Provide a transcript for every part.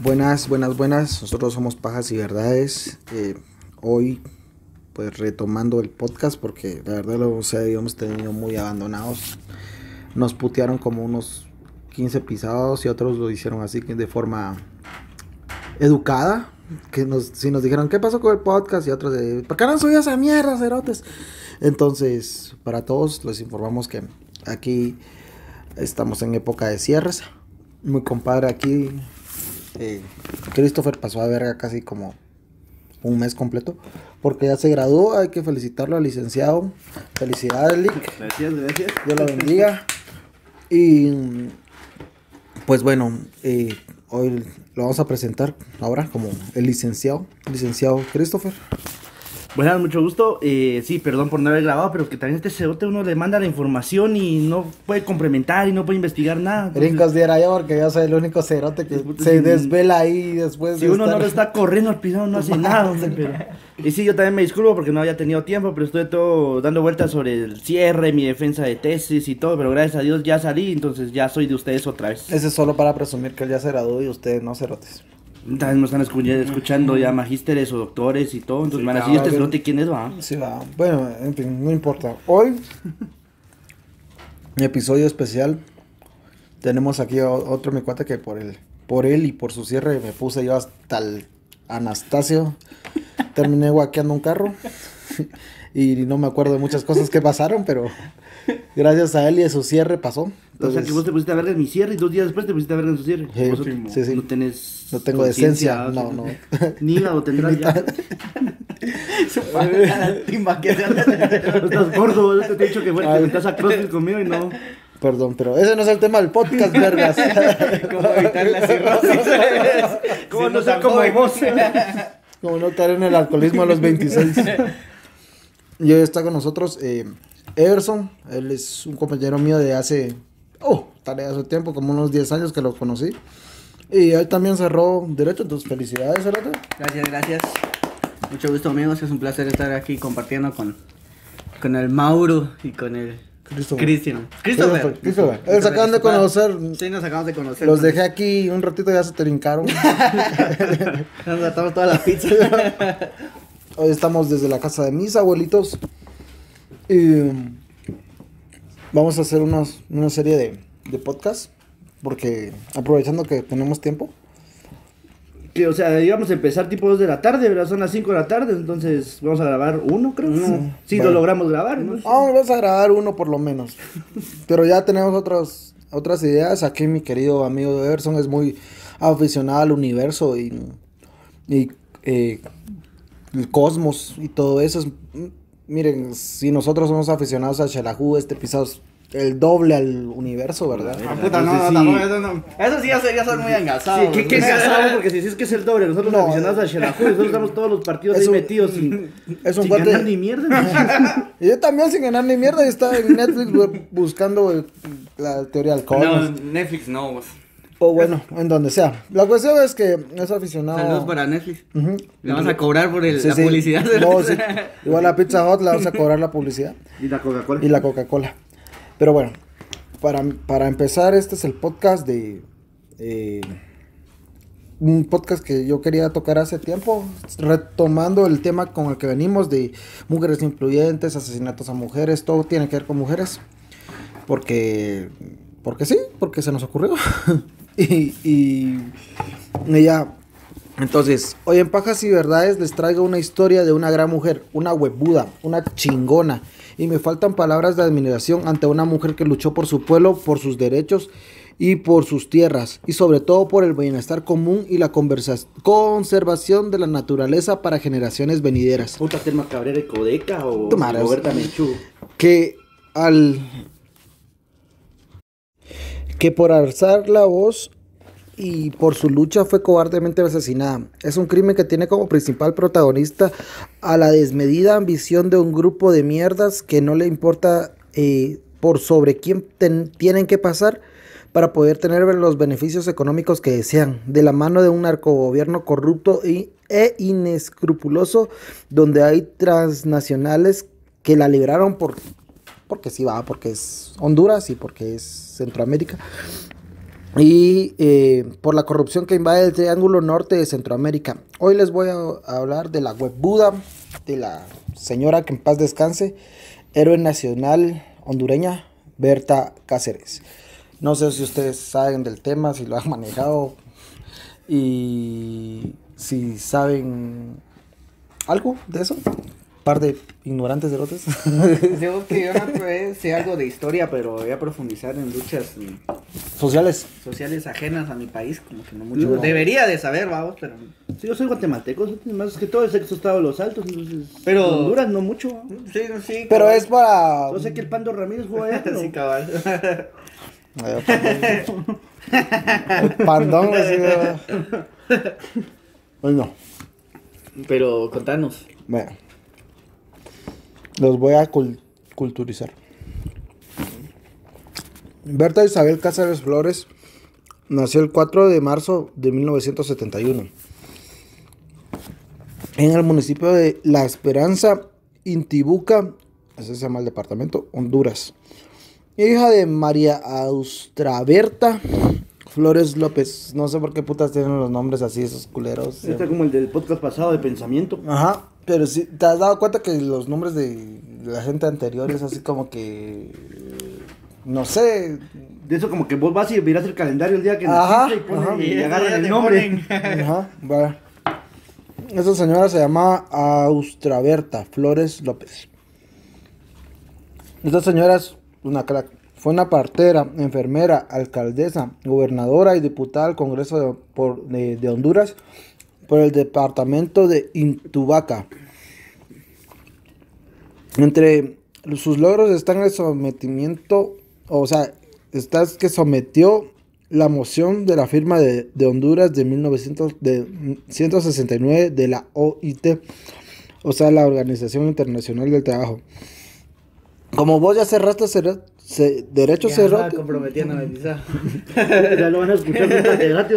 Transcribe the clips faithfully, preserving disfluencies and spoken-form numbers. Buenas, buenas, buenas. Nosotros somos Pajas y Verdades. Eh, hoy, pues retomando el podcast, porque la verdad lo habíamos tenido muy abandonados. Nos putearon como unos quince pisados y otros lo hicieron así de forma educada. Que nos, si nos dijeron, ¿qué pasó con el podcast? Y otros, de, ¿por qué no subías a mierda, cerotes? Entonces, para todos, les informamos que aquí estamos en época de cierres. Mi compadre aquí, Eh, Christopher, pasó a verga casi como un mes completo porque ya se graduó. Hay que felicitarlo al licenciado. Felicidades, Lick. Gracias, gracias. Dios lo bendiga. Y pues bueno, eh, hoy lo vamos a presentar ahora como el licenciado, licenciado Christopher. Buenas, mucho gusto. Eh, sí, perdón por no haber grabado, pero que también este cerote uno le manda la información y no puede complementar y no puede investigar nada. Brincos de allá porque yo soy el único cerote que se desvela ahí después. Si de uno estar... no lo está corriendo al pisado, no hace nada. Pero... Y sí, yo también me disculpo porque no había tenido tiempo, pero estuve todo dando vueltas sobre el cierre, mi defensa de tesis y todo, pero gracias a Dios ya salí, entonces ya soy de ustedes otra vez. Ese es solo para presumir que él ya se graduó y ustedes no, cerotes. También nos están escuchando ya magísteres o doctores y todo. Entonces, sí, van a decir, este cerote, ¿quién es, va? Sí, va. Bueno, en fin, no importa. Hoy, mi episodio especial. Tenemos aquí a otro mi cuate que por él, por él y por su cierre me puse yo hasta el Anastasio. Terminé guaqueando un carro. Y no me acuerdo de muchas cosas que pasaron, pero gracias a él y a su cierre pasó. Entonces, o sea, que vos te pusiste a verga en mi cierre y dos días después te pusiste a verga en su cierre. Sí, vos, sí, sí. No tenés... No tengo decencia, no, no. Ni la tendrás ya. Se la timba que te andas. Estás gordo, ¿no? Te he dicho que fuiste, te metas a CrossFit conmigo y no... Perdón, pero ese no es el tema del podcast, vergas. ¿Cómo evitar la cirrosis? ¿Cómo no ser como vos? Como no caer en el alcoholismo a los veintiséis. Y hoy está con nosotros eh, Everson. Él es un compañero mío de hace, oh, tal vez hace tiempo, como unos diez años que lo conocí. Y él también cerró derecho, entonces felicidades, Cerrate. Gracias, gracias. Mucho gusto, amigos. Es un placer estar aquí compartiendo con, con el Mauro y con el Christopher. Cristian. Christopher. Christopher. Él se acaban de conocer. Sí, nos acabamos de conocer. Los dejé aquí un ratito y ya se trincaron. Nos atamos toda la pizza. Hoy estamos desde la casa de mis abuelitos y vamos a hacer unos, una serie de, de podcasts porque aprovechando que tenemos tiempo. Que, o sea, íbamos a empezar tipo dos de la tarde, ¿verdad? Son las cinco de la tarde, entonces vamos a grabar uno, creo. Sí, no, sí bueno. Lo logramos grabar, ¿no? Oh, vamos a grabar uno por lo menos, pero ya tenemos otras, otras ideas. Aquí mi querido amigo Everson es muy aficionado al universo y... y eh, el cosmos y todo eso. Miren, si nosotros somos aficionados a Xelajú, este pisado es el doble al universo, ¿verdad? Ah, puta, no, no, sí. No, eso no. Eso sí ya sería ser muy engasado. Sí, ¿qué, qué engasado? Porque si es que es el doble, nosotros no, aficionados a Xelajú, nosotros estamos todos los partidos ahí un, metidos sin, es un sin cuate, ganar ni mierda. Yo también sin ganar ni mierda y estaba en Netflix buscando el, la teoría del cosmos. No, Netflix no, vos. O bueno, en donde sea. La cuestión es que es aficionado. Saludos para Netflix. Uh-huh. Le vas a cobrar por el, sí, la sí. publicidad. No, sí. Igual a Pizza Hut le vas a cobrar la publicidad. Y la Coca-Cola. Y la Coca-Cola. Pero bueno, para, para empezar, este es el podcast de... Eh, un podcast que yo quería tocar hace tiempo, retomando el tema con el que venimos de mujeres influyentes, asesinatos a mujeres, todo tiene que ver con mujeres. Porque... Porque sí, porque se nos ocurrió. Y, y, y ya. Entonces, hoy en Pajas y Verdades les traigo una historia de una gran mujer, una huevuda, una chingona. Y me faltan palabras de admiración ante una mujer que luchó por su pueblo, por sus derechos y por sus tierras. Y sobre todo por el bienestar común y la conversa- conservación de la naturaleza para generaciones venideras. ¿Puta Telma Cabrera y Codeca o Rigoberta Menchú? Que al... que por alzar la voz y por su lucha fue cobardemente asesinada. Es un crimen que tiene como principal protagonista a la desmedida ambición de un grupo de mierdas que no le importa eh, por sobre quién ten, tienen que pasar para poder tener los beneficios económicos que desean, de la mano de un narcogobierno corrupto e, e inescrupuloso, donde hay transnacionales que la libraron por... porque sí va, porque es Honduras y porque es Centroamérica, y eh, por la corrupción que invade el Triángulo Norte de Centroamérica. Hoy les voy a hablar de la huevuda, de la señora que en paz descanse, héroe nacional hondureña, Berta Cáceres. No sé si ustedes saben del tema, si lo han manejado y si saben algo de eso. Par de ignorantes derrotas. Yo que yo no puedo, sé algo de historia, pero voy a profundizar en luchas sociales sociales ajenas a mi país, como que no mucho. No. Debería de saber, vamos, pero sí, yo soy guatemalteco, más que todo es exostado los altos, entonces, pero Honduras no mucho. ¿Vamos? Sí, sí. Cabal. Pero es para. Yo sé que el Pando Ramírez jugó allá, pero... sí, cabal. Pandón. Bueno. Pero contanos. Bueno. Los voy a cul culturizar. Berta Isabel Cáceres Flores nació el cuatro de marzo de mil novecientos setenta y uno en el municipio de La Esperanza, Intibucá, ese se llama el departamento, Honduras. Hija de María Austra Berta Flores López. No sé por qué putas tienen los nombres así, esos culeros. Está como el del podcast pasado de Pensamiento. Ajá. Pero si sí, te has dado cuenta que los nombres de la gente anterior es así como que, no sé. De eso como que vos vas y miras el calendario el día que naciste y, ponen, ajá, y, y agarran el nombre. Ajá, bueno. Esa señora se llama Austra Berta Flores López. Esta señora es una crack. Fue una partera, enfermera, alcaldesa, gobernadora y diputada al Congreso de, por, de, de Honduras. Por el departamento de Intibucá. Entre sus logros están el sometimiento, o sea, está que sometió la moción de la firma de, de Honduras de mil novecientos sesenta y nueve de la O I T, o sea, la Organización Internacional del Trabajo. Como vos ya cerraste se, derechos cerrados. Comprometiéndome, quizás. Ya lo van a escuchar de gratis.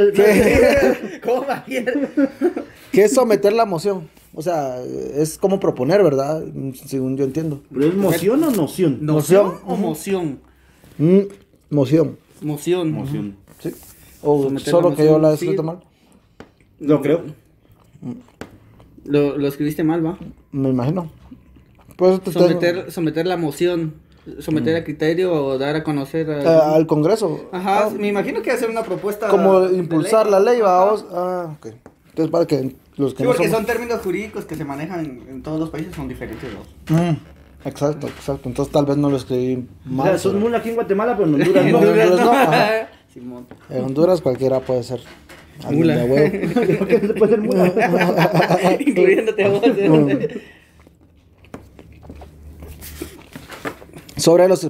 ¿Cómo va a ir? ¿Qué es someter la moción? O sea, es como proponer, ¿verdad? Según yo entiendo. ¿Pero es moción o noción? ¿Noción o moción? Mm, moción. Moción. Moción. Sí. O someter solo que yo la escrito sí. mal. No creo. Lo, lo escribiste mal, ¿va? Me imagino. Someter, someter la moción, someter mm. a criterio o dar a conocer a... eh, al Congreso. Ajá, ah, me imagino que hacer una propuesta. Como impulsar ley. La ley, vamos. Ah, ok. Entonces, para que los que sí, no porque somos... son términos jurídicos que se manejan en, en todos los países, son diferentes. ¿No? Mm. Exacto, exacto. Entonces, tal vez no lo escribí mal. O sea, son mulas aquí en Guatemala, pero en Honduras no. En Honduras no. Ajá. Simón. En Honduras cualquiera puede ser. Mula. De huevo. ¿Por qué no se puede ser mula? Incluyéndote a vos. Sobre los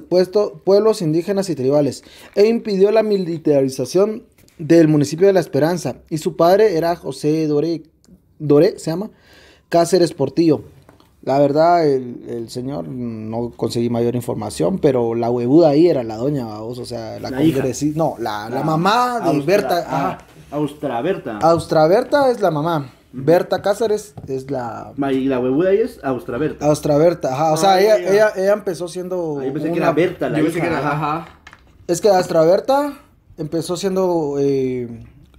pueblos indígenas y tribales, e impidió la militarización del municipio de La Esperanza, y su padre era José Doré, Doré se llama, Cáceres Portillo. La verdad, el, el señor, no conseguí mayor información, pero la huevuda ahí era la doña, vos, o sea, la, la congresista, no, la, la, la mamá de Austra, Berta. Ah, Austra Berta. Austra Berta es la mamá. Berta Cáceres es la... Y la huevuda ahí es Austra Berta. Austra Berta, ajá. O sea, ay, ella, ay, ella, ella empezó siendo... Ay, yo pensé una... que era Berta la yo hija. Que era... Ajá. Es que Austra Berta empezó siendo... Eh...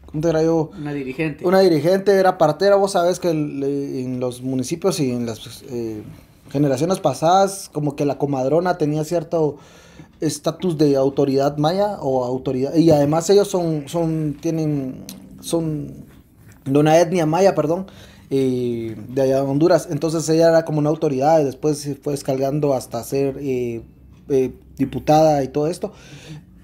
¿Cómo te era yo? Una dirigente. Una dirigente, era partera. Vos sabés que el, en los municipios y en las eh, generaciones pasadas, como que la comadrona tenía cierto estatus de autoridad maya o autoridad... Y además ellos son... son tienen... son... de una etnia maya, perdón, eh, de allá de Honduras. Entonces ella era como una autoridad y después se fue escalando hasta ser eh, eh, diputada y todo esto.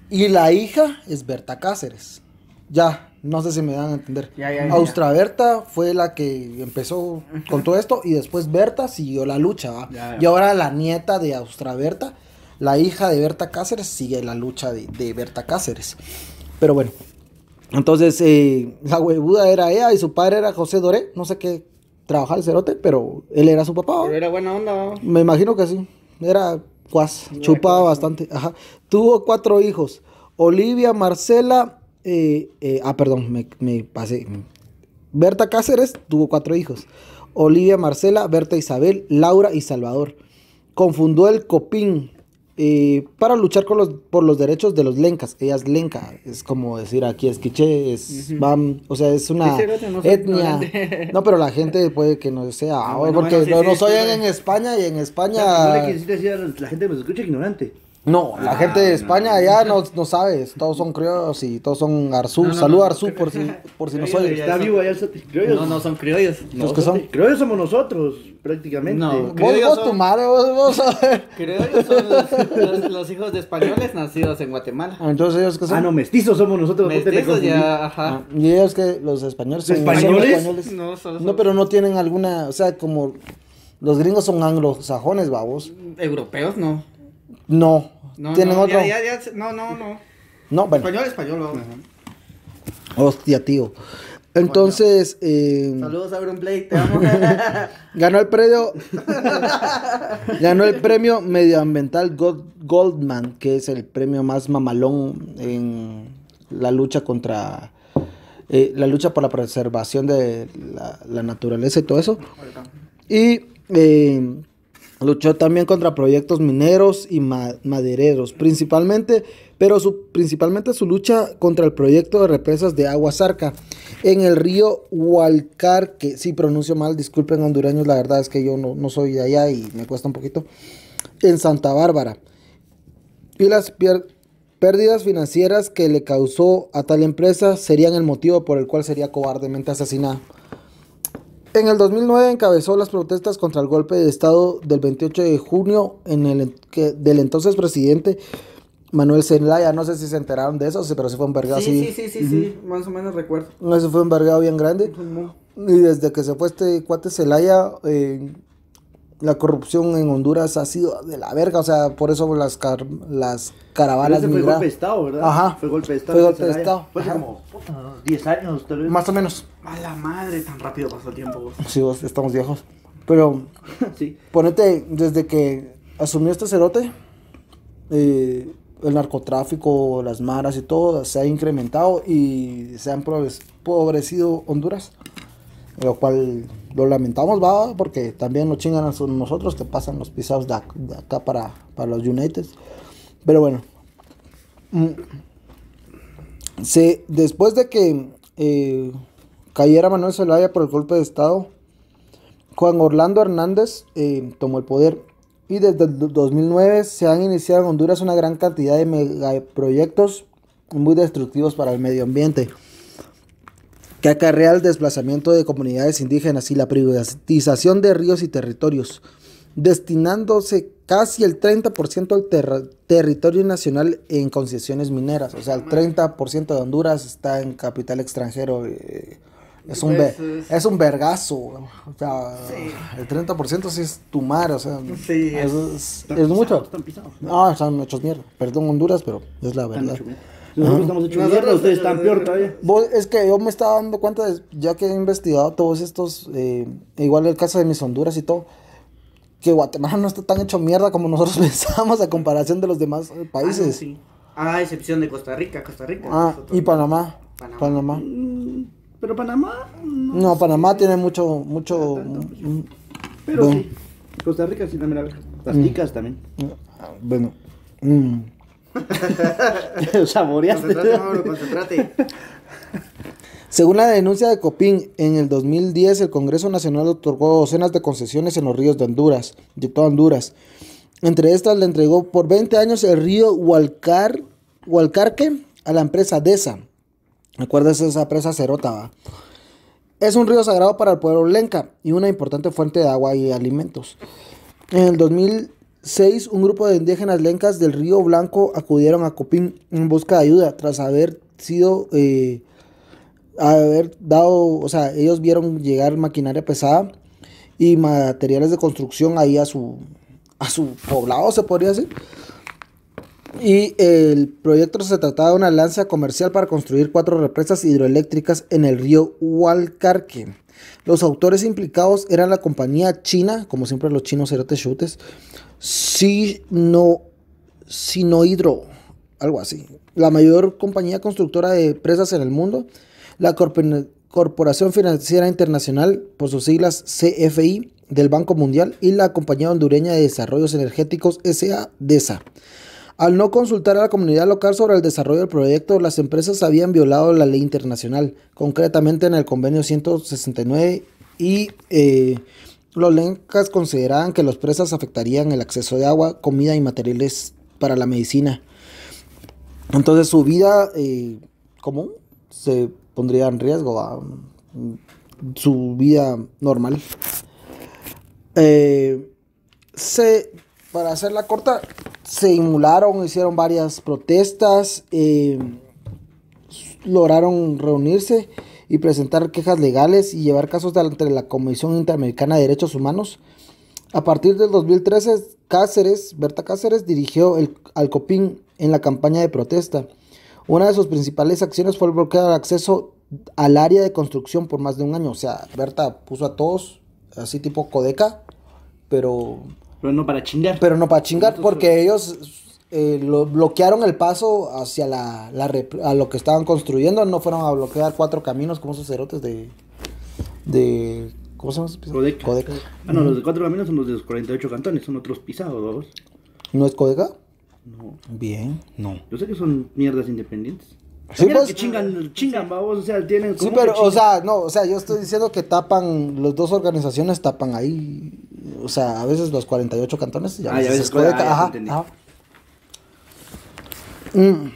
Y la hija es Berta Cáceres. Ya, no sé si me dan a entender. Ya, ya, ya. Austra Berta fue la que empezó con todo esto y después Berta siguió la lucha. Ya, ya. Y ahora la nieta de Austra Berta, la hija de Berta Cáceres, sigue la lucha de, de Berta Cáceres. Pero bueno. Entonces, eh, la huevuda era ella y su padre era José Doré. No sé qué trabajaba el cerote, pero él era su papá. ¿O? Pero era buena onda. ¿O? Me imagino que sí. Era cuas, no chupaba era bastante. Ajá. Tuvo cuatro hijos. Olivia, Marcela... Eh, eh, ah, perdón, me, me pasé. Berta Cáceres tuvo cuatro hijos. Olivia, Marcela, Berta Isabel, Laura y Salvador. Confundó el COPIN. eh, para luchar con los, por los derechos de los lencas. Ella es lenca, es como decir aquí es quiché, es uh-huh. bam, o sea, es una no etnia. No, pero la gente puede que no sea, ah, bueno, porque bueno, sí, yo sí, no soy sí, en, sí, en España y en España... No le quisiste decir a la gente que nos escucha ignorante. No, la ah, gente de España no, ya no, no sabes, todos son criollos y todos son Arzú. No, no, Salud no, no, Arzú no, por si por si no soy. Está vivo allá el criollos. No, no son criollos. No, ¿los que son? Criollos somos nosotros, prácticamente. No, vos, vos son... tu madre, vos, vos. Criollos son los, los, los hijos de españoles nacidos en Guatemala. Entonces ellos que son. Ah, no, mestizos somos nosotros. Mestizos ya, ajá. No, y ellos que los españoles. Son ¿Españoles? Los españoles. No, solo, solo. No, pero no tienen alguna, o sea, como los gringos son anglosajones, babos. Europeos no. No, no, tienen no, otro. Ya, ya, ya, no, no, no. No, bueno. Español, español. Uh-huh. Hostia, tío. Entonces. Bueno. Eh... Saludos, Auronplay, te amo. Ganó el premio. Ganó el premio medioambiental Gold, Goldman, que es el premio más mamalón en la lucha contra. Eh, la lucha por la preservación de la, la naturaleza y todo eso. Y. Eh, Luchó también contra proyectos mineros y ma madereros, principalmente, pero su, principalmente su lucha contra el proyecto de represas de Agua Zarca en el río Gualcarque. Si pronuncio mal, disculpen hondureños, la verdad es que yo no, no soy de allá y me cuesta un poquito. En Santa Bárbara. Y las pérdidas financieras que le causó a tal empresa serían el motivo por el cual sería cobardemente asesinada. En el dos mil nueve encabezó las protestas contra el golpe de estado del veintiocho de junio en el, que, del entonces presidente Manuel Zelaya. No sé si se enteraron de eso, pero se fue envergado. Sí, así. sí, sí, sí, uh-huh. sí, más o menos recuerdo. Eso fue envergado bien grande. Uh-huh. Y desde que se fue este cuate Zelaya, eh, la corrupción en Honduras ha sido de la verga. O sea, por eso las, car las caravanas migraron. Fue golpe de estado, ¿verdad? Ajá. Fue golpe de estado. Fue golpe de estado. Fue como diez años, tal vez. Más o menos. A la madre, tan rápido pasó el tiempo, vos. Sí, vos, estamos viejos. Pero, sí. Ponete, desde que asumió este cerote, eh, el narcotráfico, las maras y todo se ha incrementado y se ha empobrecido Honduras. Lo cual lo lamentamos, va, porque también nos chingan a nosotros que pasan los pisados de acá, de acá para, para los United. Pero bueno, se, después de que eh, cayera Manuel Zelaya por el golpe de estado, Juan Orlando Hernández eh, tomó el poder. Y desde el dos mil nueve se han iniciado en Honduras una gran cantidad de megaproyectos muy destructivos para el medio ambiente, que acarrea el desplazamiento de comunidades indígenas y la privatización de ríos y territorios, destinándose casi el treinta por ciento del ter territorio nacional en concesiones mineras. O sea, el treinta por ciento de Honduras está en capital extranjero. Eh, es, un es, es un vergazo. O sea, sí. El treinta por ciento sí es tu mar. O sea, sí, es, es, es mucho. Están pisados. No, están hechos mierda. Perdón, Honduras, pero es la verdad. Nosotros estamos hechos mierda, ustedes están peor todavía. Es que yo me estaba dando cuenta, de, ya que he investigado todos estos, eh, igual el caso de mis Honduras y todo, que Guatemala no está tan hecho mierda como nosotros pensamos a comparación de los demás países. Ah, sí. Ah, excepción de Costa Rica, Costa Rica. Ah, y Panamá. Panamá. Panamá. Mm, pero Panamá... No, no Panamá sí. tiene mucho... mucho tanto, pues, mm, pero bueno. Sí. Costa Rica sí también la Las mm. ticas también. Bueno. Mm. Saboreaste. Concentrate, Mauro, concentrate. Según la denuncia de COPIN, en el dos mil diez el Congreso Nacional otorgó docenas de concesiones en los ríos de Honduras, de toda Honduras. Entre estas le entregó por veinte años el río Gualcar, Gualcarque a la empresa DESA. ¿Recuerdas esa empresa cerota? Es un río sagrado para el pueblo lenca y una importante fuente de agua y alimentos. En el dos mil seis, un grupo de indígenas lencas del Río Blanco acudieron a COPIN en busca de ayuda tras haber sido eh, haber dado, o sea, ellos vieron llegar maquinaria pesada y materiales de construcción ahí a su a su poblado, se podría decir. Y el proyecto se trataba de una alianza comercial para construir cuatro represas hidroeléctricas en el río Gualcarque. Los autores implicados eran la compañía china, como siempre los chinos eran chutes, Sino, sino hidro, algo así, la mayor compañía constructora de presas en el mundo, la Corporación Financiera Internacional, por sus siglas C F I, del Banco Mundial y la Compañía Hondureña de Desarrollos Energéticos S A DESA. Al no consultar a la comunidad local sobre el desarrollo del proyecto, las empresas habían violado la ley internacional, concretamente en el convenio ciento sesenta y nueve, y eh, los lencas consideraban que los presas afectarían el acceso de agua, comida y materiales para la medicina. Entonces su vida eh, común se pondría en riesgo, a su vida normal. Eh, se, para hacerla corta, se inmolaron, hicieron varias protestas, eh, lograron reunirse y presentar quejas legales y llevar casos ante la Comisión Interamericana de Derechos Humanos. A partir del dos mil trece, Cáceres, Berta Cáceres dirigió el, al COPIN en la campaña de protesta. Una de sus principales acciones fue el bloqueo del acceso al área de construcción por más de un año. O sea, Berta puso a todos así tipo Codeca, pero... Pero no para chingar. Pero no para chingar, porque ellos eh, lo, bloquearon el paso hacia la, la a lo que estaban construyendo. No fueron a bloquear cuatro caminos como esos cerotes de... de ¿cómo se llama? Codeca. Codeca. Ah, no, mm. Los de cuatro caminos son los de los cuarenta y ocho cantones, son otros pisados. ¿No es Codeca? No. Bien, no. Yo sé que son mierdas independientes. Sí, pues, que chingan, chingan, babos, o sea, tienen... Sí, pero, o sea, no, o sea, yo estoy diciendo que tapan, las dos organizaciones tapan ahí, o sea, a veces los cuarenta y ocho cantones, ya ah, veces Codeca, ah, ajá, ajá. Mm.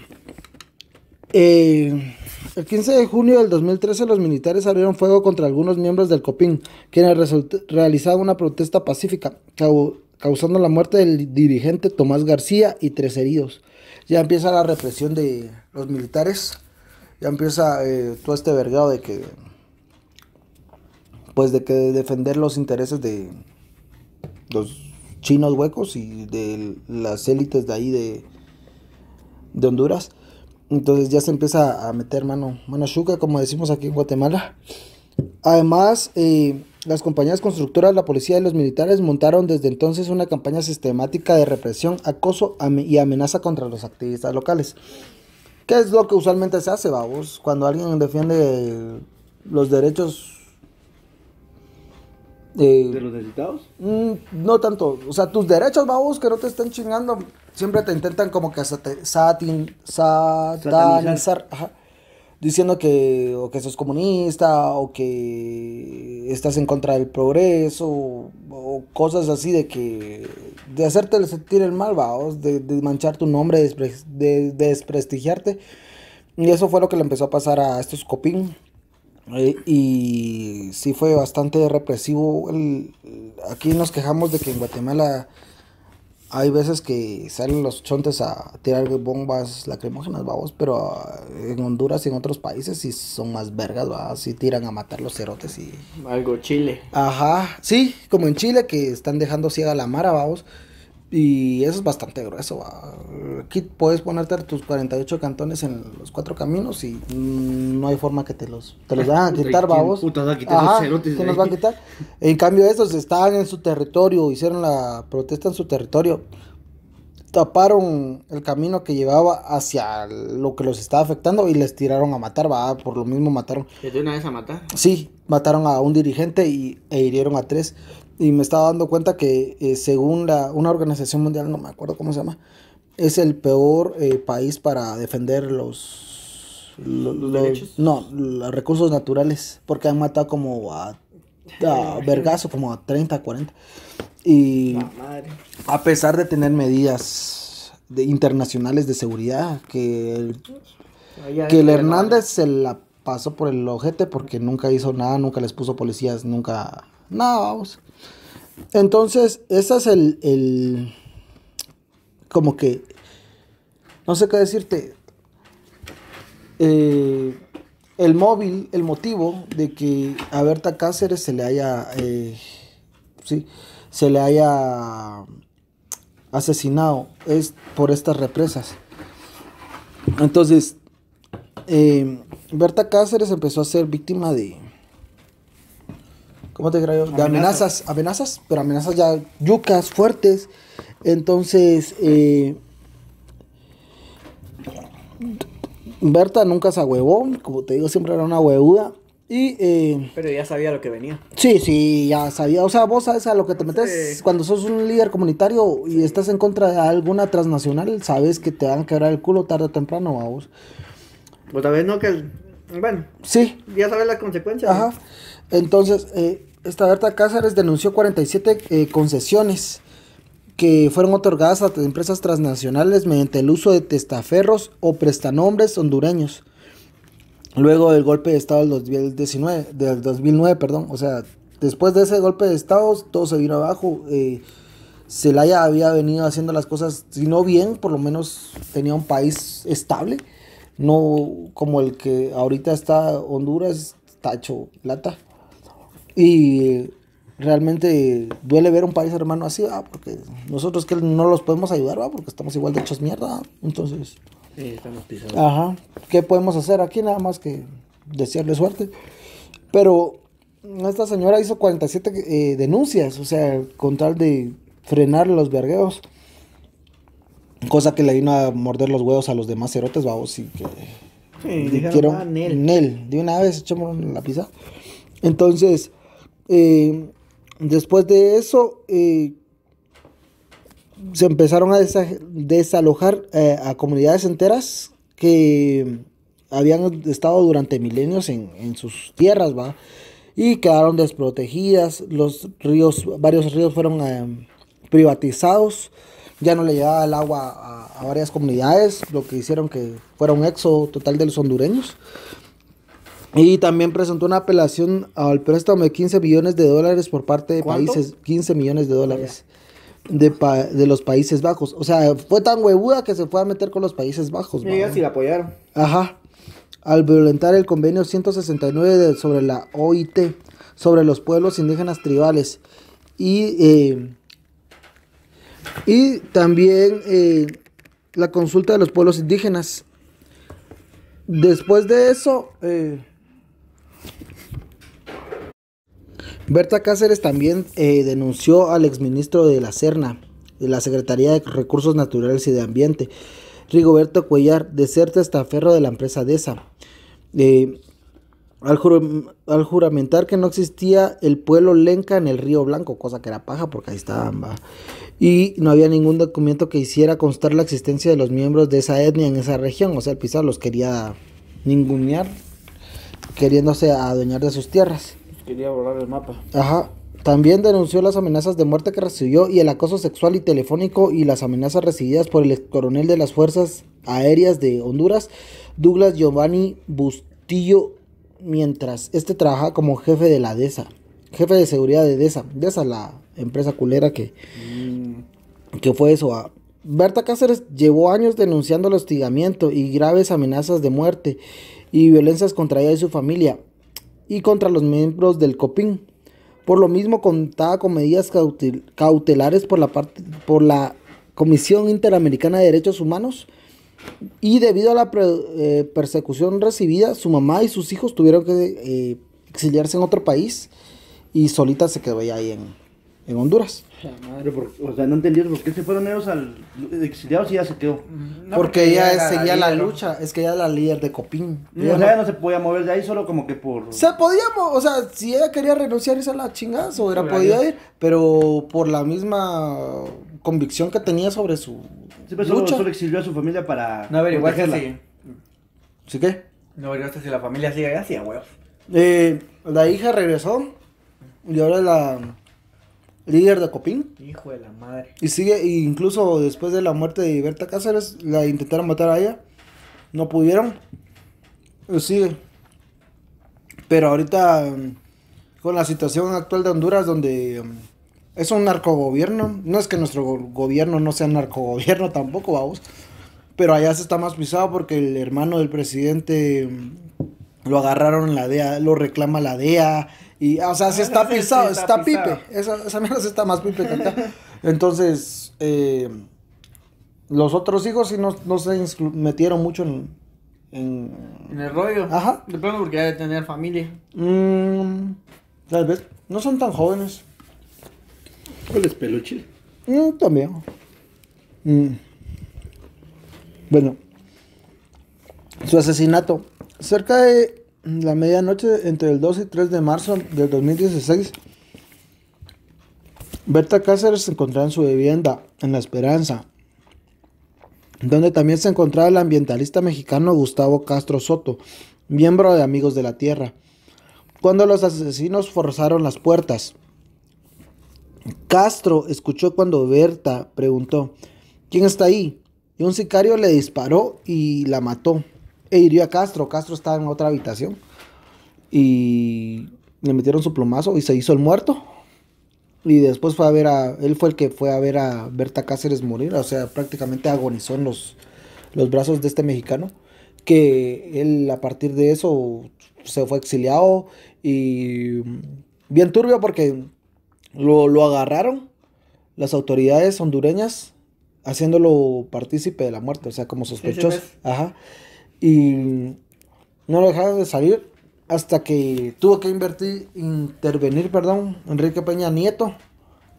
Eh, el quince de junio del dos mil trece los militares abrieron fuego contra algunos miembros del COPIN, quienes realizaban una protesta pacífica, causando la muerte del dirigente Tomás García y tres heridos. Ya empieza la represión de los militares, ya empieza eh, todo este vergado de que, pues de que defender los intereses de los chinos huecos y de las élites de ahí de, de Honduras. Entonces ya se empieza a meter mano, mano chuca, como decimos aquí en Guatemala. Además, eh, las compañías constructoras, la policía y los militares montaron desde entonces una campaña sistemática de represión, acoso am y amenaza contra los activistas locales. ¿Qué es lo que usualmente se hace, babos? Cuando alguien defiende los derechos... Eh, ¿De los necesitados? Mm, no tanto. O sea, tus derechos, babos, que no te estén chingando. Siempre te intentan como que sat satin satanizar. Ajá. Diciendo que o que sos comunista o que estás en contra del progreso o, o cosas así de que de hacerte sentir el mal, vaos, de, de manchar tu nombre, de, despre, de, de desprestigiarte. Y eso fue lo que le empezó a pasar a estos COPIN. Eh, y sí fue bastante represivo. El, aquí nos quejamos de que en Guatemala hay veces que salen los chontes a tirar bombas lacrimógenas, babos, pero en Honduras y en otros países sí son más vergas, babos, sí tiran a matar los cerotes y... Algo Chile. Ajá, sí, como en Chile, que están dejando ciega la mara, babos, y eso es bastante grueso, babos. Aquí puedes ponerte tus cuarenta y ocho cantones en los cuatro caminos y mmm, no hay forma que te los, te los van a quitar, babos. Puta, a quitar ajá, los ¿quién los va a quitar? En cambio estos estaban en su territorio, hicieron la protesta en su territorio, taparon el camino que llevaba hacia lo que los estaba afectando y les tiraron a matar, va, por lo mismo mataron. ¿De una vez a matar? Sí, mataron a un dirigente y, e hirieron a tres. Y me estaba dando cuenta que eh, según la, una organización mundial, no me acuerdo cómo se llama, es el peor eh, país para defender los, los, ¿Los, los derechos? No, los recursos naturales, porque han matado como a, a vergazo, como a treinta, cuarenta. Y a pesar de tener medidas de, internacionales de seguridad, que el, que el Hernández se la pasó por el ojete porque nunca hizo nada, nunca les puso policías, nunca nada, vamos. Entonces, ese es el, el como que, no sé qué decirte, eh, el móvil, el motivo de que a Berta Cáceres se le haya... Eh, sí, se le haya asesinado es por estas represas. Entonces, eh, Berta Cáceres empezó a ser víctima de, ¿cómo te creo? De amenazas, amenazas, pero amenazas ya yucas, fuertes. Entonces, eh, Berta nunca se ahuevó, como te digo, siempre era una huevuda. Y, eh, pero ya sabía lo que venía. Sí, sí, ya sabía. O sea, vos sabes a lo que te metes, sí. Cuando sos un líder comunitario y sí. estás en contra de alguna transnacional, sabes que te van a quebrar el culo tarde o temprano a vos. Pues tal vez no, que el... bueno, sí. Ya sabes las consecuencias. Ajá. ¿No? Entonces, eh, esta Berta Cáceres denunció cuarenta y siete eh, concesiones que fueron otorgadas a empresas transnacionales mediante el uso de testaferros o prestanombres hondureños. Luego del golpe de Estado del dos mil diecinueve, del dos mil nueve, perdón, o sea, después de ese golpe de Estado, todo se vino abajo. Eh, Zelaya había venido haciendo las cosas, si no bien, por lo menos tenía un país estable, no como el que ahorita está Honduras, tacho, lata. Y realmente duele ver un país hermano así, ¿va? Porque nosotros que no los podemos ayudar, ¿va? Porque estamos igual de hechos mierda, ¿va? Entonces... sí, estamos pisados. Ajá. ¿Qué podemos hacer aquí? Nada más que desearle suerte. Pero esta señora hizo cuarenta y siete eh, denuncias, o sea, con tal de frenar los vergueos. Cosa que le vino a morder los huevos a los demás cerotes, vamos, y que... sí, dijeron, quiero, ah, Nel. Nel. De una vez echamos la pizza. Entonces, eh, después de eso... Eh, se empezaron a desa desalojar eh, a comunidades enteras que habían estado durante milenios en, en sus tierras, ¿va? Y quedaron desprotegidas. Los ríos, varios ríos fueron eh, privatizados. Ya no le llegaba el agua a, a varias comunidades, lo que hicieron que fuera un éxodo total de los hondureños. Y también presentó una apelación al préstamo de quince millones de dólares por parte de ¿cuánto? Países. quince millones de dólares. Vaya. De, pa de los Países Bajos. O sea, fue tan huevuda que se fue a meter con los Países Bajos. Y ellos sí la apoyaron. Ajá. Al violentar el convenio ciento sesenta y nueve de, sobre la O I T, sobre los pueblos indígenas tribales. Y, eh, y también eh, la consulta de los pueblos indígenas. Después de eso... Eh, Berta Cáceres también eh, denunció al exministro de la Serna, de la Secretaría de Recursos Naturales y de Ambiente, Rigoberto Cuellar, de ser testaferro de la empresa DESA, eh, al, jur al juramentar que no existía el pueblo Lenca en el Río Blanco, cosa que era paja porque ahí estaban, ¿va? Y no había ningún documento que hiciera constar la existencia de los miembros de esa etnia en esa región, o sea, el Pizarro los quería ningunear, queriéndose adueñar de sus tierras. Quería borrar el mapa. Ajá. También denunció las amenazas de muerte que recibió y el acoso sexual y telefónico y las amenazas recibidas por el ex coronel de las Fuerzas Aéreas de Honduras, Douglas Giovanni Bustillo, mientras este trabajaba como jefe de la DESA, jefe de seguridad de DESA. DESA, la empresa culera que, mm. que fue eso. A Berta Cáceres llevó años denunciando el hostigamiento y graves amenazas de muerte y violencias contra ella y su familia. Y contra los miembros del COPIN. Por lo mismo contaba con medidas cautel cautelares por la, parte, por la Comisión Interamericana de Derechos Humanos. Y debido a la eh, persecución recibida, su mamá y sus hijos tuvieron que eh, exiliarse en otro país. Y solita se quedó ahí en, en Honduras. Madre, por, o sea, no entendí por qué se fueron ellos al exiliados y ya se quedó. No, porque, porque ella era, seguía la, la lucha, ¿no? Es que ella era la líder de COPIN. No, ella o sea, no, no se podía mover de ahí, solo como que por... Se podía, o sea, si ella quería renunciar, irse a la chingazo, no, hubiera podido ir, pero por la misma convicción que tenía sobre su sí, pero lucha. Solo, solo exilió a su familia para... No averiguaste si... ¿Sí qué? No averiguaste si la familia sigue allá, sí, huevos. Eh, la hija regresó y ahora la... líder de COPIN. Hijo de la madre. Y sigue, e incluso después de la muerte de Berta Cáceres, la intentaron matar a ella. No pudieron. Y sigue. Pero ahorita, con la situación actual de Honduras, donde es un narcogobierno. No es que nuestro gobierno no sea narcogobierno tampoco, vamos. Pero allá se está más pisado porque el hermano del presidente lo agarraron la D E A, lo reclama la D E A. Y, o sea, se está pisado, sí, está, está pipe. Esa, esa mierda se está más pipe que acá. Entonces, eh, los otros hijos sí no, no se metieron mucho en, en... en el rollo. Ajá. De plano porque hay de tener familia. Mm, tal vez. No son tan jóvenes. ¿Cuál es peluche? Mm, también. Mm. Bueno. Su asesinato. Cerca de la medianoche entre el dos y tres de marzo del dos mil dieciséis, Berta Cáceres se encontraba en su vivienda, en La Esperanza, donde también se encontraba el ambientalista mexicano Gustavo Castro Soto, miembro de Amigos de la Tierra, cuando los asesinos forzaron las puertas. Castro escuchó cuando Berta preguntó, ¿quién está ahí? Y un sicario le disparó y la mató e hirió a Castro. Castro estaba en otra habitación y le metieron su plumazo y se hizo el muerto. Y después fue a ver a... Él fue el que fue a ver a Berta Cáceres morir. O sea, prácticamente agonizó en los, los brazos de este mexicano. Que él a partir de eso se fue exiliado. Y bien turbio porque lo, lo agarraron las autoridades hondureñas, haciéndolo partícipe de la muerte. O sea, como sospechoso. Ajá. Y no lo dejaron de salir hasta que tuvo que invertir, intervenir, perdón, Enrique Peña Nieto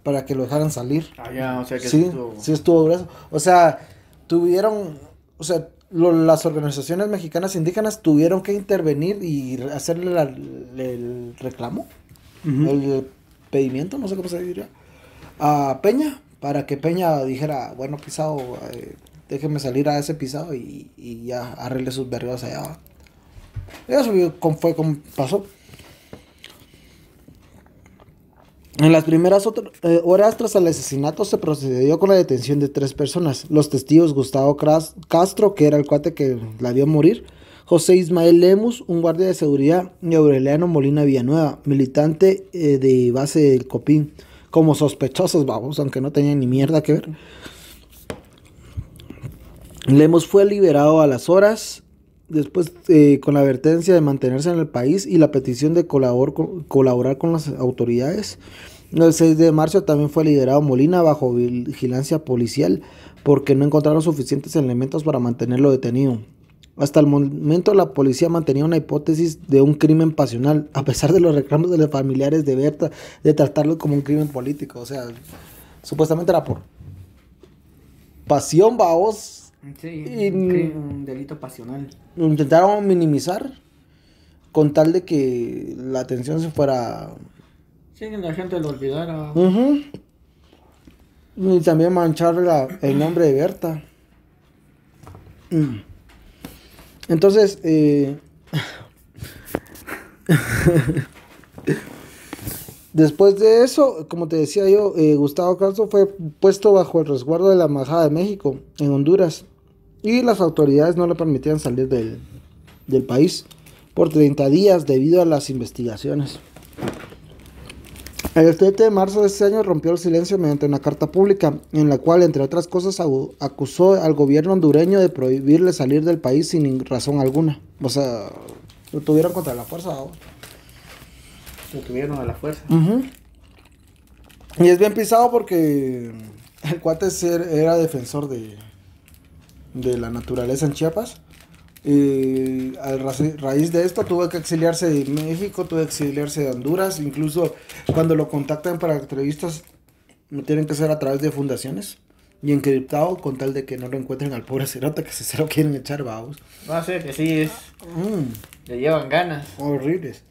para que lo dejaran salir. Ah, ya, o sea que sí estuvo... sí estuvo grueso. O sea, tuvieron, o sea, lo, las organizaciones mexicanas indígenas tuvieron que intervenir y hacerle la, el reclamo, uh-huh. el pedimiento, no sé cómo se diría, a Peña, para que Peña dijera, bueno, pisado, eh, déjeme salir a ese pisado y, y ya arregle sus vergas allá. Eso fue como pasó. En las primeras otro, eh, horas tras el asesinato se procedió con la detención de tres personas. Los testigos Gustavo Castro, que era el cuate que la vio morir, José Ismael Lemus, un guardia de seguridad, y Aureliano Molina Villanueva, militante eh, de base del COPIN, como sospechosos, vamos, aunque no tenían ni mierda que ver. Lemus fue liberado a las horas... Después, eh, con la advertencia de mantenerse en el país y la petición de colabor, colaborar con las autoridades. El seis de marzo también fue liberado Molina bajo vigilancia policial porque no encontraron suficientes elementos para mantenerlo detenido. Hasta el momento la policía mantenía una hipótesis de un crimen pasional, a pesar de los reclamos de los familiares de Berta de tratarlo como un crimen político. O sea, supuestamente era por pasión, vaos. Sí, y, un delito pasional. Lo intentaron minimizar con tal de que la atención se fuera... Sí, que la gente lo olvidara. Uh-huh. Y también manchar la, el nombre de Berta. Entonces, eh... después de eso, como te decía yo, eh, Gustavo Castro fue puesto bajo el resguardo de la Embajada de México en Honduras. Y las autoridades no le permitían salir del, del país por treinta días debido a las investigaciones. El siete de marzo de este año rompió el silencio mediante una carta pública en la cual, entre otras cosas, acusó al gobierno hondureño de prohibirle salir del país sin razón alguna. O sea, lo tuvieron contra la fuerza ahora. Lo tuvieron a la fuerza. Uh-huh. Y es bien pisado porque el cuate era defensor de... de la naturaleza en Chiapas. Y a raíz de esto tuvo que exiliarse de México, tuvo que exiliarse de Honduras. Incluso cuando lo contactan para entrevistas, lo tienen que hacer a través de fundaciones y encriptado, con tal de que no lo encuentren al pobre cerote, que si se lo quieren echar, babos. Va a ser que sí es. Mm. Le llevan ganas horribles.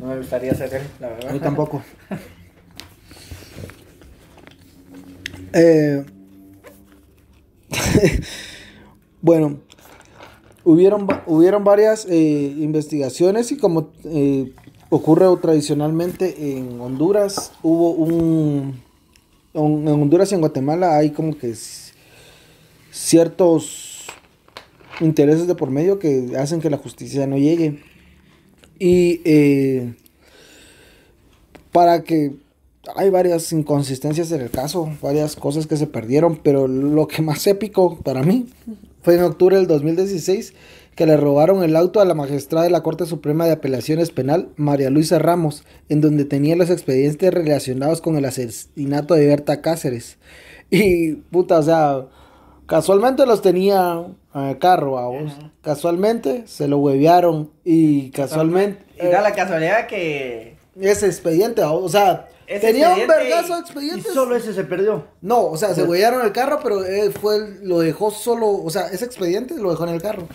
No me gustaría hacer, la verdad. A mí tampoco. eh Bueno, hubieron, hubieron varias eh, investigaciones y como eh, ocurre tradicionalmente en Honduras, hubo un, un... En Honduras y en Guatemala hay como que ciertos intereses de por medio que hacen que la justicia no llegue. Y eh, para que... hay varias inconsistencias en el caso, varias cosas que se perdieron, pero lo que más épico para mí fue en octubre del dos mil dieciséis, que le robaron el auto a la magistrada de la Corte Suprema de Apelaciones Penal, María Luisa Ramos, en donde tenía los expedientes relacionados con el asesinato de Berta Cáceres. Y puta, o sea, casualmente los tenía eh, carro, a vos. Uh-huh. Casualmente se lo huevearon y casualmente... Y da la casualidad que... ese expediente, o sea... tenía un vergazo de expedientes. Y solo ese se perdió. No, o sea, se huellaron el carro, pero él fue, lo dejó solo, o sea, ese expediente lo dejó en el carro.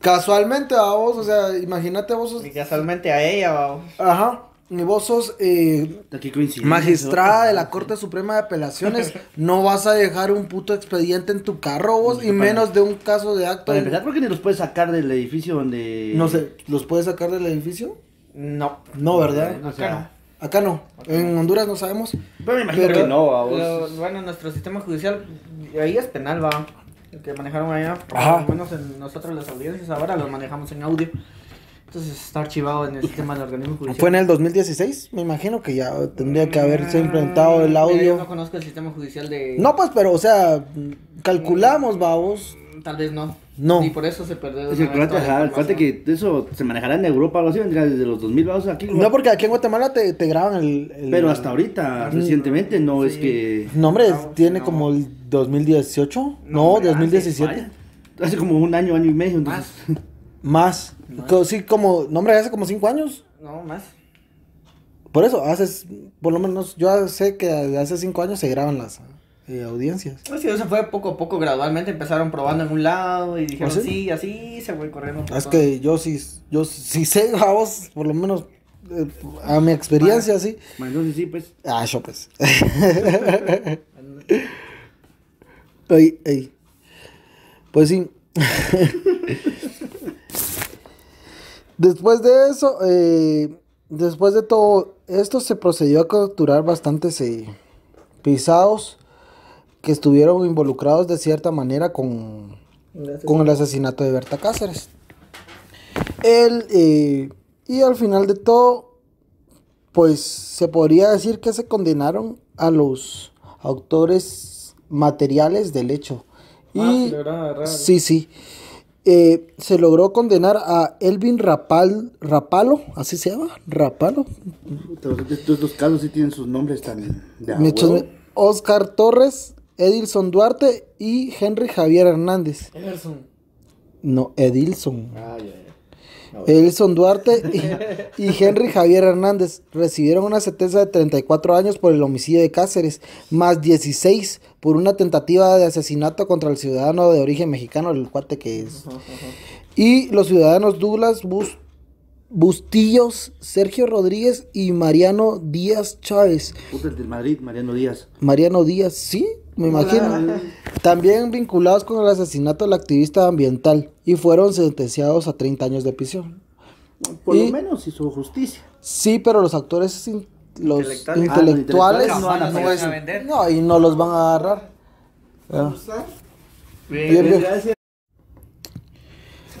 Casualmente a vos, o sea, imagínate vos sos... Y casualmente a ella, vamos. Ajá. Y vos sos eh, magistrada de la Corte Suprema de Apelaciones. No vas a dejar un puto expediente en tu carro vos, y menos de un caso de acto. Para empezar, ¿por qué ni los puedes sacar del edificio donde...? No sé, ¿los puedes sacar del edificio? No. No, ¿verdad? No, o sea, acá no. Acá no, okay. En Honduras no sabemos. Pero me imagino pero, que no, vos. Lo, bueno, nuestro sistema judicial, ahí es penal, va. El que manejaron allá, por lo menos en nosotros las audiencias ahora los manejamos en audio. Entonces está archivado en el sistema del organismo judicial. Fue en el dos mil dieciséis, me imagino que ya tendría que haberse implantado el audio. Yo no conozco el sistema judicial de... No, pues, pero, o sea, calculamos, babos. Tal vez no. No. Y por eso se perdió. Es el cuate que eso se manejará en Europa o algo así, vendría desde los dos mil babos aquí. No, porque aquí en Guatemala te, te graban el, el... Pero hasta ahorita, recientemente, no sí. es que... No, hombre, no, tiene no. como el dos mil dieciocho, no, no dos mil diecisiete. Hace, hace como un año, año y medio. Entonces... Más. Más. No. Sí, como, no hombre, hace como cinco años. No, más. Por eso, haces, por lo menos, yo sé que hace cinco años se graban las eh, audiencias. Pues sí, eso fue poco a poco, gradualmente, empezaron probando en un lado y dijeron sí, sí así se fue corriendo. Es todo. Que yo sí, yo sí sé, a vos, por lo menos, eh, a mi experiencia, bueno, sí. Bueno, sí, sí, pues. Ah, yo pues. Ey, ey. Pues sí. Después de eso, eh, después de todo esto, se procedió a capturar bastantes eh, pisados que estuvieron involucrados de cierta manera con, con el asesinato de Berta Cáceres. El, eh, y al final de todo, pues se podría decir que se condenaron a los autores materiales del hecho. Ah, y, sí, verdad, sí, sí. Eh, se logró condenar a Elvin Rapal, Rapalo, así se llama, Rapalo. Estos dos casos sí tienen sus nombres también. Oscar Torres, Edilson Duarte y Henry Javier Hernández. Everson. No, Edilson. Ah, ya, ya. No, Edilson Duarte y, y Henry Javier Hernández recibieron una sentencia de treinta y cuatro años por el homicidio de Cáceres, más dieciséis por una tentativa de asesinato contra el ciudadano de origen mexicano, el cuate que es. Uh-huh, uh-huh. Y los ciudadanos Douglas Bus, Bustillos, Sergio Rodríguez y Mariano Díaz Chávez. Puta, de Madrid, Mariano Díaz. Mariano Díaz, sí, me imagino. También vinculados con el asesinato del activista ambiental y fueron sentenciados a treinta años de prisión. Por y, lo menos hizo justicia. Sí, pero los actores, los intelectuales, intelectuales ah, no, no, no, van a vender. No, y no los van a agarrar. Ah. Bien, bien, bien. Gracias.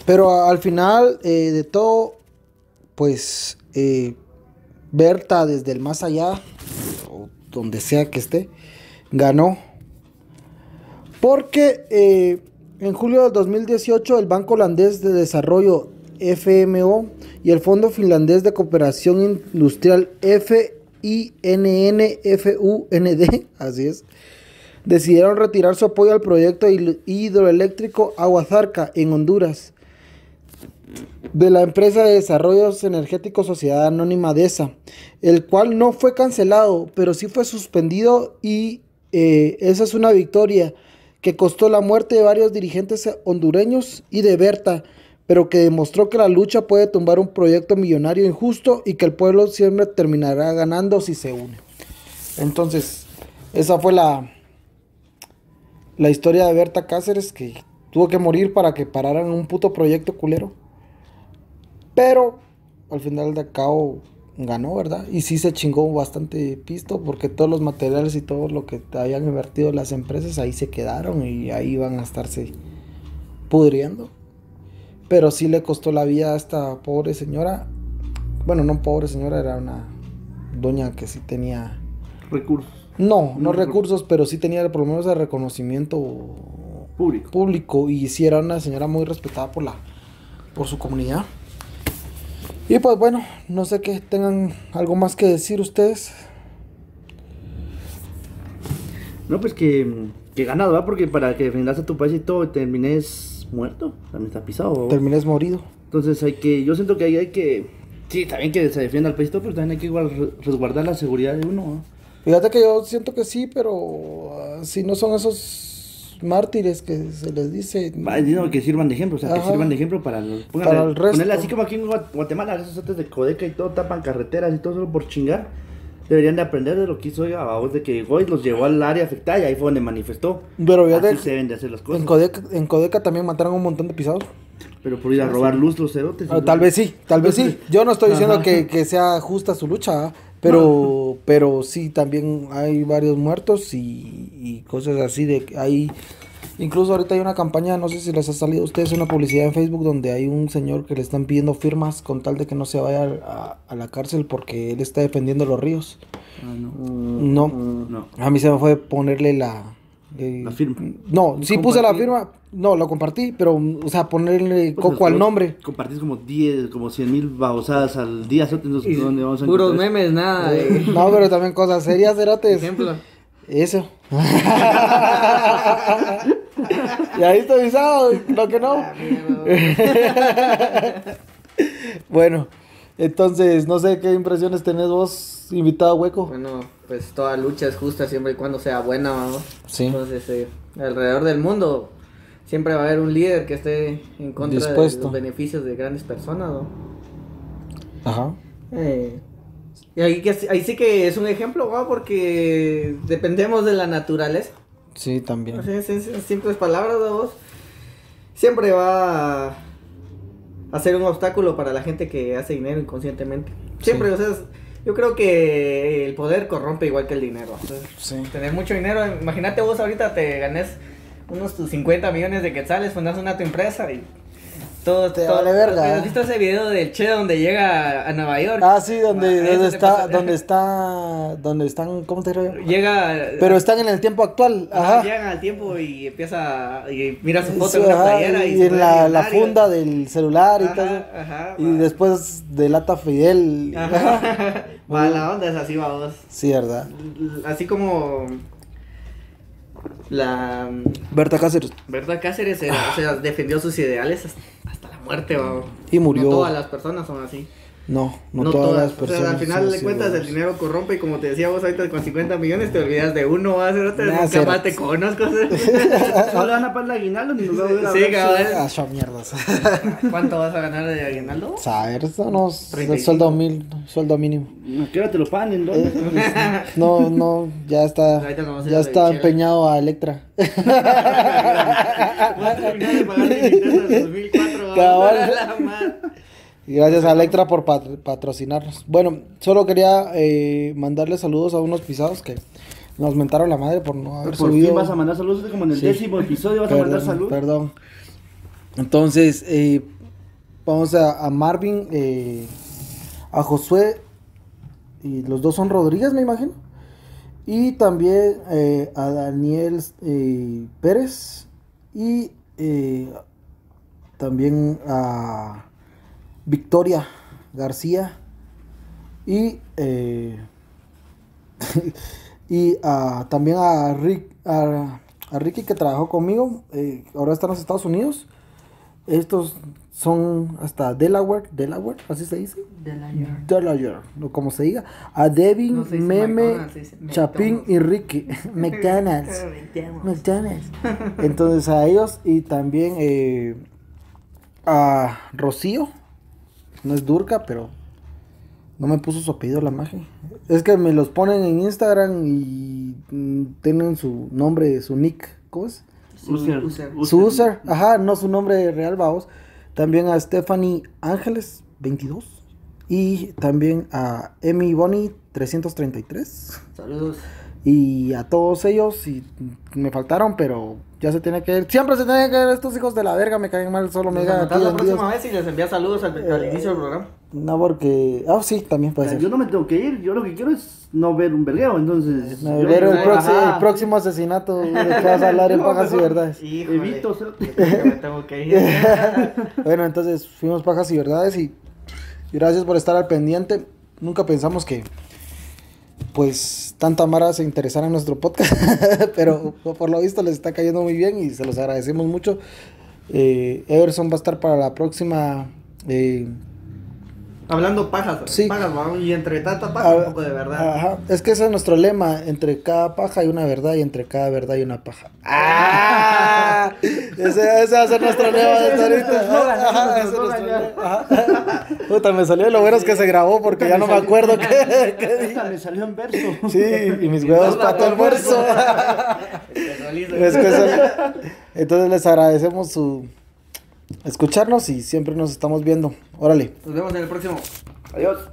Pero al final eh, de todo, pues eh, Berta desde el más allá, o donde sea que esté, ganó. Porque eh, en julio del dos mil dieciocho el Banco Holandés de Desarrollo F M O y el Fondo Finlandés de Cooperación Industrial FINNFUND, así es, decidieron retirar su apoyo al proyecto hidroeléctrico Agua Zarca en Honduras de la empresa de desarrollos energéticos Sociedad Anónima DESA, el cual no fue cancelado, pero sí fue suspendido y eh, esa es una victoria que costó la muerte de varios dirigentes hondureños y de Berta, pero que demostró que la lucha puede tumbar un proyecto millonario injusto y que el pueblo siempre terminará ganando si se une. Entonces, esa fue la, la historia de Berta Cáceres, que tuvo que morir para que pararan un puto proyecto culero. Pero, al final de cabo, ganó, ¿verdad? Y sí se chingó bastante pisto porque todos los materiales y todo lo que habían invertido las empresas ahí se quedaron y ahí van a estarse pudriendo. Pero sí le costó la vida a esta pobre señora. Bueno, no pobre señora, era una doña que sí tenía... Recursos. No, no, no recursos, pero sí tenía por lo menos el reconocimiento público. público y sí era una señora muy respetada por, la, por su comunidad. Y pues bueno, no sé que tengan algo más que decir ustedes. No, pues que, que ganado, ¿verdad? Porque para que defendas a tu país y todo, termines muerto, también está pisado, ¿verdad? Termines morido. Entonces hay que, yo siento que hay, hay que, sí, también que se defienda al país y todo, pero también hay que igual resguardar la seguridad de uno, ¿verdad? Fíjate que yo siento que sí, pero uh, si no son esos mártires que se les dice. No, que sirvan de ejemplo, o sea, ajá, que sirvan de ejemplo para, póngale, para el resto. Ponerle así como aquí en Guatemala, esos otros de Codeca y todo tapan carreteras y todo solo por chingar. Deberían de aprender de lo que hizo Ababos, de que llegó y los llevó al área afectada y ahí fue donde manifestó. Pero ya así de, se deben de hacer las cosas. En Codeca, en Codeca también mataron a un montón de pisados. Pero por ir a robar luz los cerotes. Ah, tal vez sí, tal vez sí. Yo no estoy diciendo que, que sea justa su lucha, pero, no, pero sí, también hay varios muertos y, y cosas así de hay. Incluso ahorita hay una campaña, no sé si les ha salido a ustedes, una publicidad en Facebook donde hay un señor que le están pidiendo firmas con tal de que no se vaya a, a la cárcel porque él está defendiendo los ríos. Ah, no. No. No. A mí se me fue ponerle la... Eh, la firma. No, sí compartir? Puse la firma, no, lo compartí, pero, o sea, ponerle pues coco al nombre. Compartís como diez, como cien mil babosadas al día, no sé dónde vamos a puros memes, nada. Eh. No, pero también cosas serias, cerotes. Ejemplo. Eso. Y ahí estoy visado, lo que no. Bueno, entonces, no sé qué impresiones tenés vos, invitado hueco. Bueno, pues toda lucha es justa siempre y cuando sea buena, vamos. Sí. Entonces, eh, alrededor del mundo siempre va a haber un líder que esté en contra dispuesto de los beneficios de grandes personas, ¿no? Ajá. Eh, y ahí, que, ahí sí que es un ejemplo, ¿no? Porque dependemos de la naturaleza. Sí, también. En, en, en simples palabras, vos siempre va a, a ser un obstáculo para la gente que hace dinero inconscientemente. Siempre, sí. O sea, es, yo creo que el poder corrompe igual que el dinero. O sea, sí. Tener mucho dinero, imagínate vos ahorita te ganes unos cincuenta millones de quetzales, fundas una tu empresa y... Todo, te todo, vale verga. ¿Has visto ese video del Che donde llega a Nueva York? Ah, sí, donde, ah, donde está, pasa, donde está, donde están, ¿cómo te digo? Llega. Pero están en el tiempo actual, ajá. Llegan al tiempo y empieza, y mira su foto sí, en una playera. Y, y en la, la funda y... del celular y ajá, todo eso. Ajá, y va. Después delata Fidel. Ajá. Va, la onda es así, vamos. Sí, verdad. Así como... La... Berta Cáceres. Berta Cáceres era, ah. o sea, defendió sus ideales hasta, hasta la muerte, babo. Y murió. No todas las personas son así. No, no, no todas, todas las personas. O sea, al final de cuentas iguales. El dinero corrompe y como te decía vos ahorita con cincuenta millones te olvidas de uno, vas a hacer otra, nah, nunca más te conozco. No le van a pagar el aguinaldo ni lo van a sí, a sí, mierdas. ¿Cuánto vas a ganar de aguinaldo? Saber, unos el sueldo mil, sueldo mínimo. ¿Qué hora te lo pagan en dónde? Eh, no, no, ya está. Ya está empeñado a Electra. Vas a terminar de pagar el aguinaldo de dos mil cuatro. Cabal. Gracias a Electra por patrocinarnos. Bueno, solo quería eh, mandarle saludos a unos pisados que nos mentaron la madre por no haber por subido. Por fin vas a mandar saludos, como en el sí. décimo episodio vas perdón, a mandar saludos. Perdón. Entonces, eh, vamos a, a Marvin, eh, a Josué, y los dos son Rodríguez, me imagino. Y también eh, a Daniel eh, Pérez y eh, también a... Victoria García y eh, y uh, también a, Rick, a, a Ricky que trabajó conmigo, eh, ahora está en los Estados Unidos. Estos son hasta Delaware, Delaware, así se dice, Delaware, Delaware como se diga, a Devin, no Meme, Chapín y Ricky, McDonald's, McDonald's, entonces a ellos y también eh, a Rocío. No es Durca, pero no me puso su apellido la magia. Es que me los ponen en Instagram y tienen su nombre, su nick. ¿Cómo es? Su user. user. Su user. Ajá, no su nombre real, vamos. También a Stephanie Ángeles, veintidós. Y también a Emi Bonnie, trescientos treinta y tres. Saludos. Y a todos ellos, y me faltaron, pero ya se tiene que ir. Siempre se tiene que ir estos hijos de la verga, me caen mal, solo me ganan. La próxima vez y les envía saludos al, al eh, inicio del programa. No, porque... Ah, oh, sí, también puede o sea, ser. Yo no me tengo que ir, yo lo que quiero es no ver un vergueo, entonces... No, ver el, proxi- el próximo asesinato de que vas a hablar en Pajas y Verdades. Híjole, evito, me tengo que ir. Bueno, entonces fuimos Pajas y Verdades y gracias por estar al pendiente. Nunca pensamos que... Pues tanta mara se interesara en nuestro podcast, pero por lo visto les está cayendo muy bien y se los agradecemos mucho. Eh, Everson va a estar para la próxima eh, Hablando pajas, sí. Pajas, ¿no? Y entre tanta paja, a, un poco de verdad. Ajá. Es que ese es nuestro lema, entre cada paja hay una verdad y entre cada verdad hay una paja. ¡Ah! ese, ese va a ser nuestro lema de esta ahorita. Puta, me salió, lo bueno es que se grabó porque ya no me acuerdo qué. Esta me salió en verso. Sí, y mis huevos pato en verso. Entonces les agradecemos su... escucharnos y siempre nos estamos viendo. Órale. Nos vemos en el próximo. Adiós.